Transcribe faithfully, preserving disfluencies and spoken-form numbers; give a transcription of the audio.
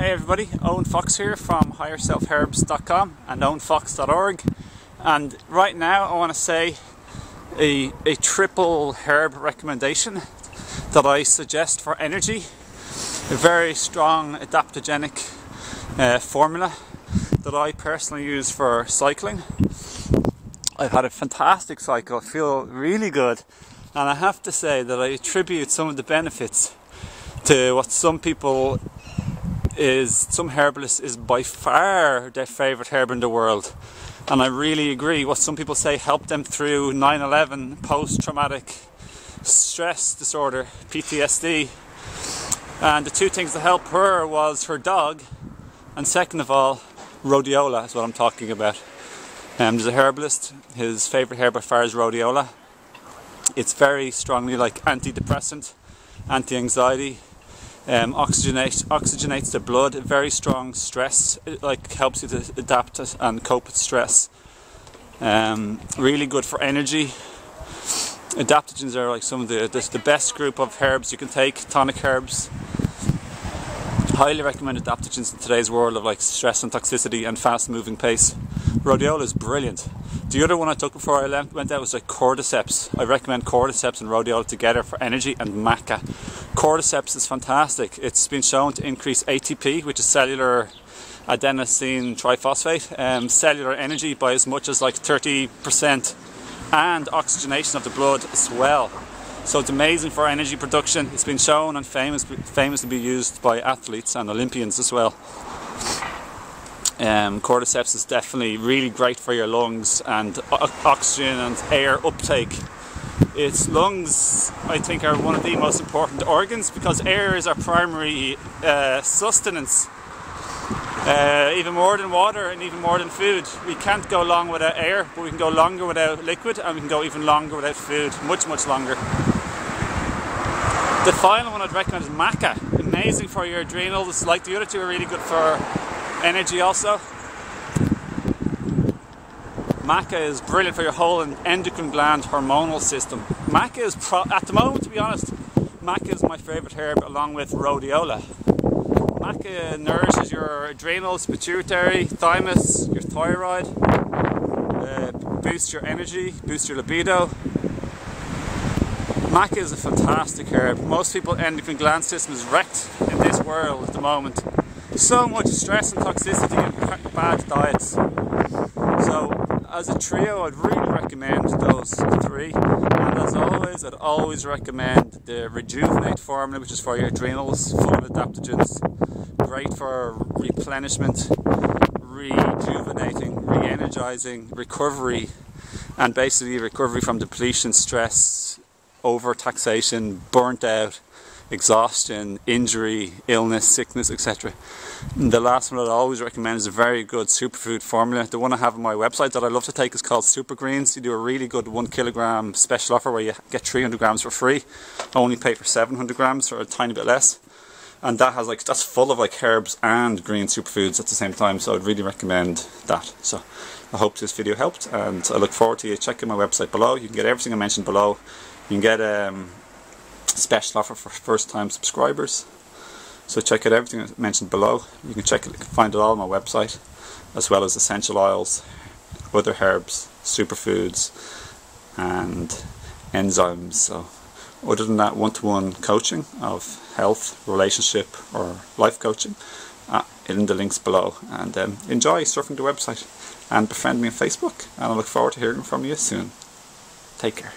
Hey everybody, Owen Fox here from higher self herbs dot com and Owen Fox dot org, and right now I want to say a, a triple herb recommendation that I suggest for energy. A very strong adaptogenic uh, formula that I personally use for cycling. I've had a fantastic cycle, I feel really good, and I have to say that I attribute some of the benefits to what some people is some herbalists is by far their favorite herb in the world, and I really agree what some people say helped them through nine eleven, post-traumatic stress disorder, P T S D, and the two things that helped her was her dog, and second of all, rhodiola is what I'm talking about. Um, there's a herbalist, his favorite herb by far is rhodiola. It's very strongly like antidepressant, anti-anxiety. Um, oxygenates, oxygenates the blood, very strong stress, it, like helps you to adapt and cope with stress. Um, really good for energy. Adaptogens are like some of the, the, the best group of herbs you can take, tonic herbs. Highly recommend adaptogens in today's world of like stress and toxicity and fast moving pace. Rhodiola is brilliant. The other one I took before I went out was like Cordyceps. I recommend Cordyceps and Rhodiola together for energy, and Maca. Cordyceps is fantastic. It's been shown to increase A T P, which is cellular adenosine triphosphate, um, cellular energy by as much as like thirty percent, and oxygenation of the blood as well. So it's amazing for energy production. It's been shown and famous, famous to be used by athletes and Olympians as well. Um, Cordyceps is definitely really great for your lungs and oxygen and air uptake. Its lungs, I think, are one of the most important organs because air is our primary uh, sustenance, uh, even more than water and even more than food. We can't go long without air, but we can go longer without liquid, and we can go even longer without food, much, much longer. The final one I'd recommend is Maca. Amazing for your adrenals, like the other two are really good for energy also. Maca is brilliant for your whole endocrine gland hormonal system. Maca is, pro at the moment to be honest, Maca is my favourite herb along with rhodiola. Maca nourishes your adrenals, pituitary, thymus, your thyroid, uh, boosts your energy, boosts your libido. Maca is a fantastic herb. Most people's endocrine gland system is wrecked in this world at the moment. So much stress and toxicity and bad diets. So as a trio, I'd really recommend those three, and as always I'd always recommend the Rejuvenate formula, which is for your adrenals, full of adaptogens, great for replenishment, rejuvenating, re-energizing, recovery, and basically recovery from depletion, stress, overtaxation, burnt out, exhaustion, injury, illness, sickness, et cetera. The last one I'd always recommend is a very good superfood formula. The one I have on my website that I love to take is called Supergreens. You do a really good one kilogram special offer where you get three hundred grams for free. I only pay for seven hundred grams or a tiny bit less. And that has like, that's full of like herbs and green superfoods at the same time. So I'd really recommend that. So I hope this video helped, and I look forward to you checking my website below. You can get everything I mentioned below. You can get um, special offer for first time subscribers, so check out everything I mentioned below. You can check it, find it all on my website, as well as essential oils, other herbs, superfoods, and enzymes. So other than that, one-to-one coaching of health, relationship, or life coaching uh, in the links below, and um, enjoy surfing the website and befriend me on Facebook, and I look forward to hearing from you soon. Take care.